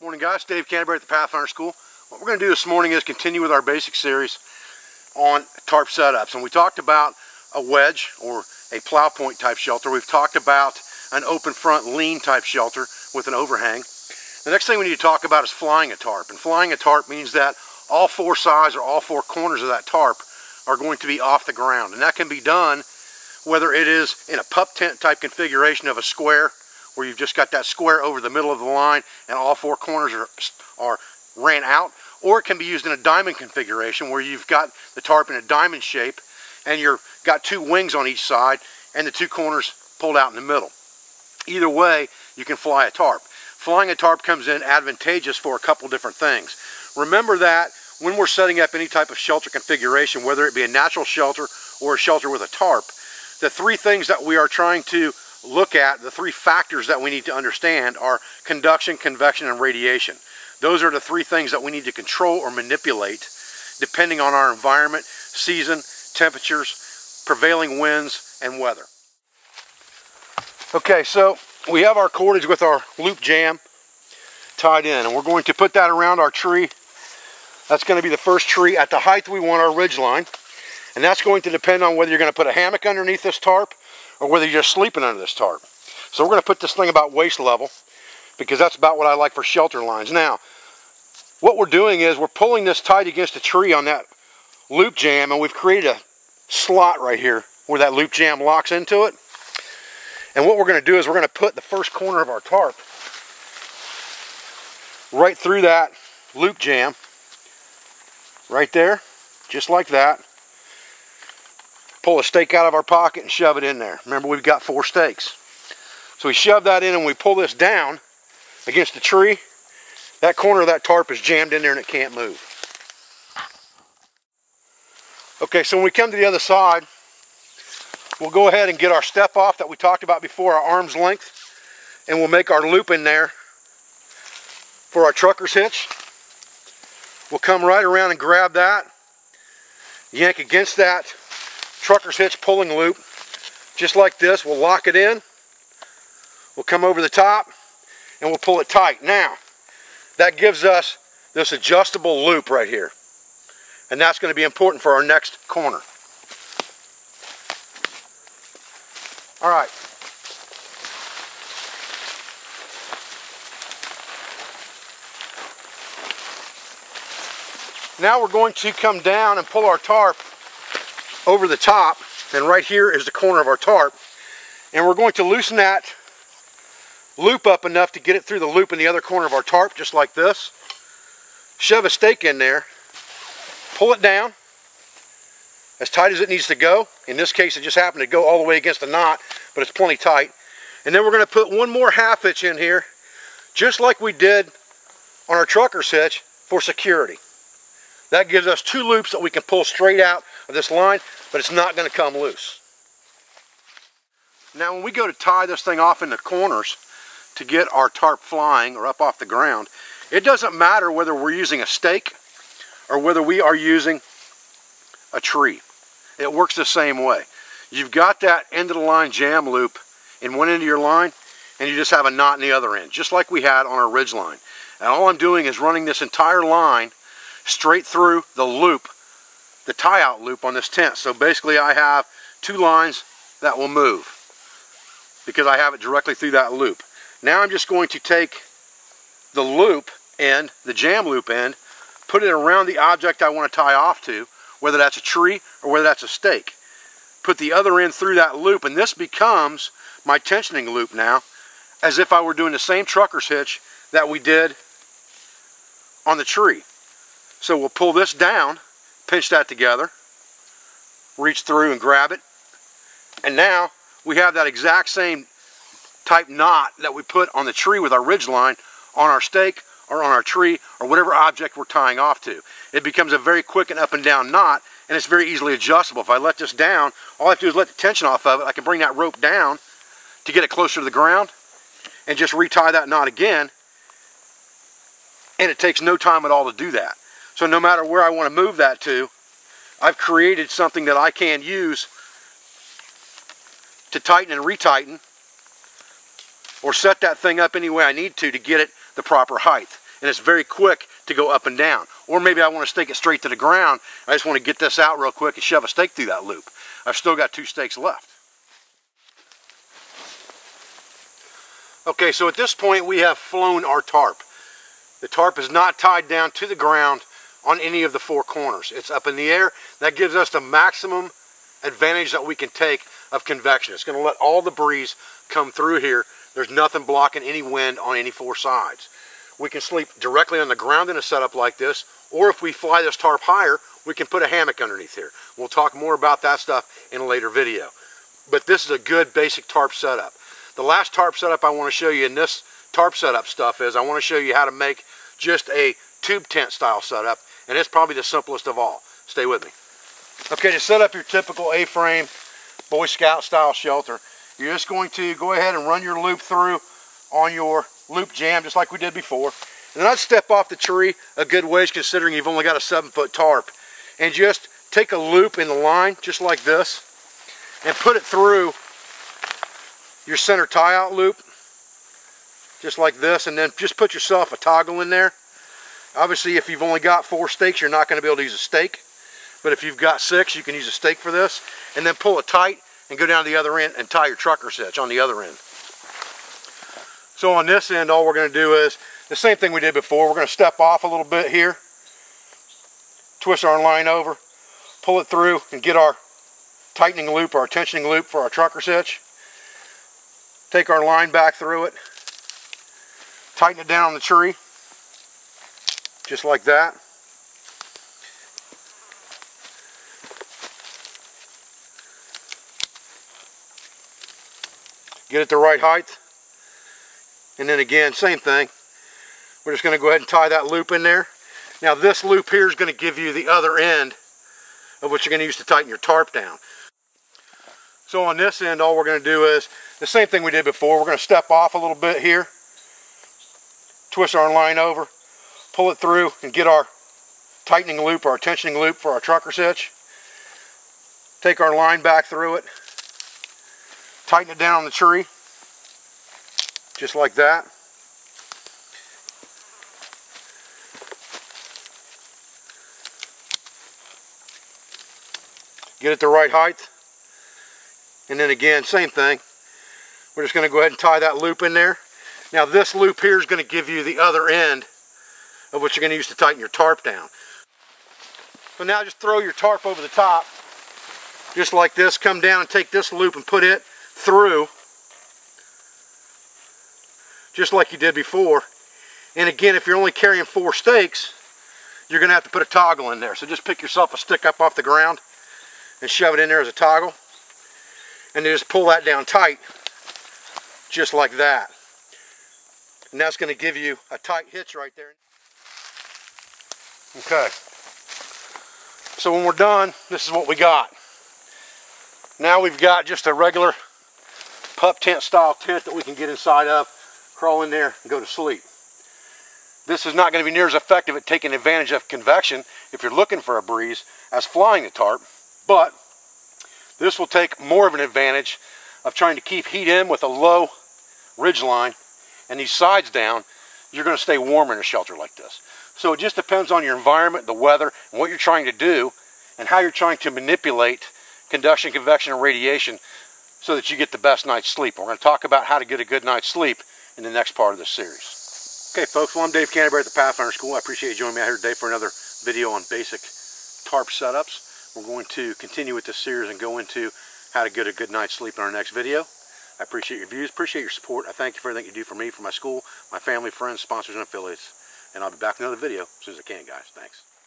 Morning guys, Dave Canterbury at the Pathfinder School. What we're going to do this morning is continue with our basic series on tarp setups. And we talked about a wedge or a plow point type shelter. We've talked about an open front lean type shelter with an overhang. The next thing we need to talk about is flying a tarp. And flying a tarp means that all four sides or all four corners of that tarp are going to be off the ground. And that can be done whether it is in a pup tent type configuration of a square, where you've just got that square over the middle of the line and all four corners are ran out, or it can be used in a diamond configuration where you've got the tarp in a diamond shape and you've got two wings on each side and the two corners pulled out in the middle. Either way, you can fly a tarp. Flying a tarp comes in advantageous for a couple different things. Remember that when we're setting up any type of shelter configuration, whether it be a natural shelter or a shelter with a tarp, the three things that we are trying to look at, the three factors that we need to understand, are conduction, convection, and radiation. Those are the three things that we need to control or manipulate depending on our environment, season, temperatures, prevailing winds, and weather. Okay, so we have our cordage with our loop jam tied in, and we're going to put that around our tree. That's going to be the first tree at the height we want our ridge line, and that's going to depend on whether you're going to put a hammock underneath this tarp or whether you're just sleeping under this tarp. So we're going to put this thing about waist level because that's about what I like for shelter lines. Now, what we're doing is we're pulling this tight against a tree on that loop jam, and we've created a slot right here where that loop jam locks into it. And what we're going to do is we're going to put the first corner of our tarp right through that loop jam, right there, just like that. Pull a stake out of our pocket and shove it in there. Remember, we've got four stakes. So we shove that in, and we pull this down against the tree. That corner of that tarp is jammed in there and it can't move. Okay, so when we come to the other side, we'll go ahead and get our step off that we talked about before, our arm's length, and we'll make our loop in there for our trucker's hitch. We'll come right around and grab that, yank against that trucker's hitch pulling loop, just like this. We'll lock it in, we'll come over the top, and we'll pull it tight. Now, that gives us this adjustable loop right here, and that's going to be important for our next corner. All right. Now we're going to come down and pull our tarp over the top, and right here is the corner of our tarp, and we're going to loosen that loop up enough to get it through the loop in the other corner of our tarp, just like this. Shove a stake in there, pull it down as tight as it needs to go. In this case, it just happened to go all the way against the knot, but it's plenty tight. And then we're going to put one more half hitch in here, just like we did on our trucker's hitch, for security. That gives us two loops that we can pull straight out of this line, but it's not going to come loose. Now, when we go to tie this thing off in the corners to get our tarp flying or up off the ground, it doesn't matter whether we're using a stake or whether we are using a tree. It works the same way. You've got that end of the line jam loop in one end of your line, and you just have a knot in the other end, just like we had on our ridge line. And all I'm doing is running this entire line straight through the loop, the tie-out loop on this tent. So basically I have two lines that will move because I have it directly through that loop. Now I'm just going to take the loop end, the jam loop end, put it around the object I want to tie off to, whether that's a tree or whether that's a stake. Put the other end through that loop, and this becomes my tensioning loop now, as if I were doing the same trucker's hitch that we did on the tree. So we'll pull this down, pinch that together, reach through and grab it, and now we have that exact same type knot that we put on the tree with our ridge line on our stake or on our tree or whatever object we're tying off to. It becomes a very quick and up and down knot, and it's very easily adjustable. If I let this down, all I have to do is let the tension off of it. I can bring that rope down to get it closer to the ground and just retie that knot again, and it takes no time at all to do that. So no matter where I want to move that to, I've created something that I can use to tighten and retighten or set that thing up any way I need to get it the proper height. and it's very quick to go up and down. Or maybe I want to stake it straight to the ground. I just want to get this out real quick and shove a stake through that loop. I've still got two stakes left. Okay, so at this point we have flown our tarp. The tarp is not tied down to the ground on any of the four corners. It's up in the air. That gives us the maximum advantage that we can take of convection. It's going to let all the breeze come through here. There's nothing blocking any wind on any four sides. We can sleep directly on the ground in a setup like this, or if we fly this tarp higher, we can put a hammock underneath here. We'll talk more about that stuff in a later video. But this is a good basic tarp setup. The last tarp setup I want to show you in this tarp setup stuff is I want to show you how to make just a tube tent style setup, and it's probably the simplest of all. Stay with me. Okay, to set up your typical A-frame Boy Scout style shelter, you're just going to go ahead and run your loop through on your loop jam just like we did before. And then I'd step off the tree a good ways considering you've only got a 7-foot tarp. And just take a loop in the line just like this and put it through your center tie out loop just like this, and then just put yourself a toggle in there. Obviously if you've only got 4 stakes you're not going to be able to use a stake, but if you've got 6 you can use a stake for this, and then pull it tight and go down to the other end and tie your trucker hitch on the other end. So on this end all we're going to do is the same thing we did before. We're going to step off a little bit here, twist our line over, pull it through, and get our tightening loop, our tensioning loop for our trucker hitch. Take our line back through it, tighten it down on the tree, just like that. Get it the right height, and then again, same thing. We're just going to go ahead and tie that loop in there. Now this loop here is going to give you the other end of what you're going to use to tighten your tarp down. So on this end, all we're going to do is the same thing we did before. We're going to step off a little bit here, twist our line over, pull it through, and get our tightening loop, our tensioning loop for our trucker hitch. Take our line back through it, tighten it down on the tree, just like that. Get it the right height, and then again, same thing. We're just going to go ahead and tie that loop in there. Now this loop here is going to give you the other end of what you're going to use to tighten your tarp down. So now just throw your tarp over the top, just like this. Come down and take this loop and put it through, just like you did before. And again, if you're only carrying 4 stakes, you're going to have to put a toggle in there. So just pick yourself a stick up off the ground and shove it in there as a toggle, and then just pull that down tight just like that, and that's going to give you a tight hitch right there. Okay, so when we're done, this is what we got. Now we've got just a regular pup tent style tent that we can get inside of, crawl in there, and go to sleep. This is not going to be near as effective at taking advantage of convection if you're looking for a breeze as flying the tarp, but this will take more of an advantage of trying to keep heat in with a low ridge line and these sides down. You're going to stay warm in a shelter like this. So it just depends on your environment, the weather, and what you're trying to do, and how you're trying to manipulate conduction, convection, and radiation so that you get the best night's sleep. We're going to talk about how to get a good night's sleep in the next part of this series. Okay folks, well I'm Dave Canterbury at the Pathfinder School. I appreciate you joining me out here today for another video on basic tarp setups. We're going to continue with this series and go into how to get a good night's sleep in our next video. I appreciate your views, appreciate your support. I thank you for everything you do for me, for my school, my family, friends, sponsors, and affiliates. And I'll be back with another video as soon as I can, guys. Thanks.